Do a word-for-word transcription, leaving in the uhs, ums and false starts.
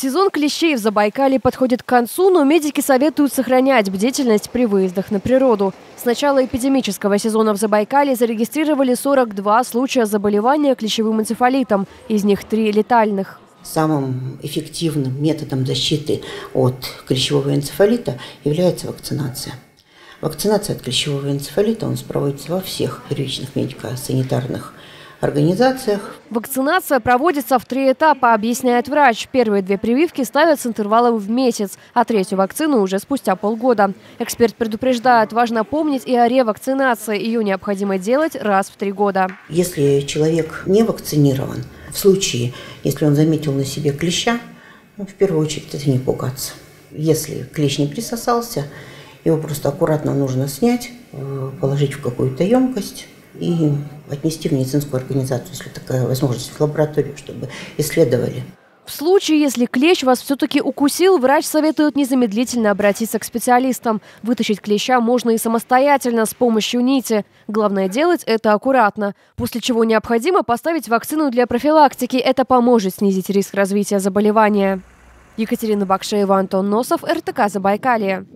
Сезон клещей в Забайкалье подходит к концу, но медики советуют сохранять бдительность при выездах на природу. С начала эпидемического сезона в Забайкалье зарегистрировали сорок два случая заболевания клещевым энцефалитом, из них три летальных. Самым эффективным методом защиты от клещевого энцефалита является вакцинация. Вакцинация от клещевого энцефалита он проводится во всех первичных медико-санитарных организациях. Вакцинация проводится в три этапа, объясняет врач. Первые две прививки ставят с интервалом в месяц, а третью вакцину уже спустя полгода. Эксперт предупреждает, важно помнить и о ревакцинации. Ее необходимо делать раз в три года. Если человек не вакцинирован, в случае, если он заметил на себе клеща, ну, в первую очередь это не пугаться. Если клещ не присосался, его просто аккуратно нужно снять, положить в какую-то емкость и отнести в медицинскую организацию, если такая возможность, в лабораторию, чтобы исследовали. В случае, если клещ вас все-таки укусил, врач советует незамедлительно обратиться к специалистам. Вытащить клеща можно и самостоятельно с помощью нити. Главное делать это аккуратно. После чего необходимо поставить вакцину для профилактики. Это поможет снизить риск развития заболевания. Екатерина Бакшеева, Антон Носов, эр тэ ка Забайкалье.